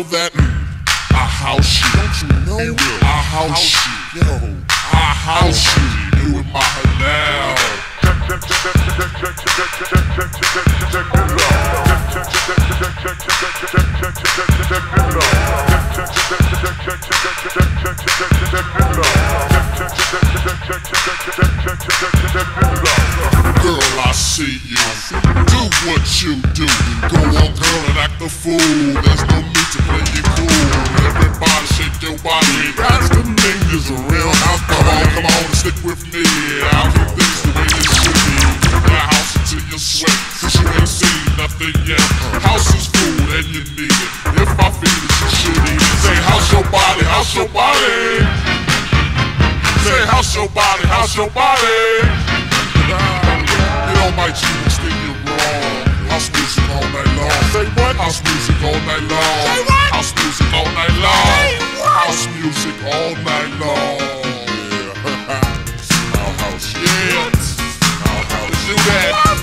know that I house you. Don't you know I house you? I house you with my halal. Girl, I see you. Do what you do. Go on, girl, and act a fool. There's no need to play you cool. Everybody shake your body. That's the thing, is a real house ball. Come on and stick with me. I'll do things the way they should be. In a house until you sweat, 'cause you ain't seen nothing yet. House is food and you need it. If I feel it, you should eat it. Say, house your body, house your body. Say, house your body, house your body. Might you still you wrong? House music all night long. Say what? House music all night long. Say what? House music all night long. Say what? House music all night long. Yeah. Our house. Yeah. Our house. Do that. Our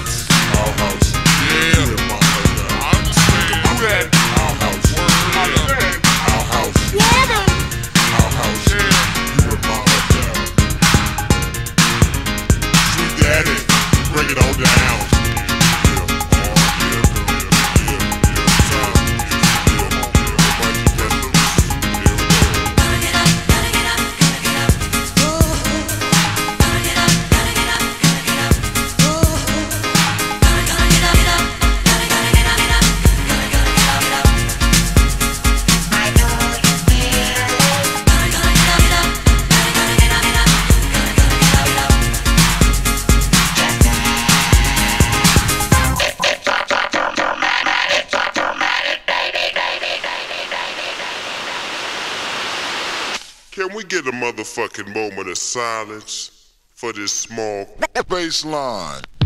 house. Yeah. I understand. Do that. Our house. Our house. Water. Our house. Yeah. You were my dad. Sweet daddy. Break it all down. Can we get a motherfucking moment of silence for this small bass line?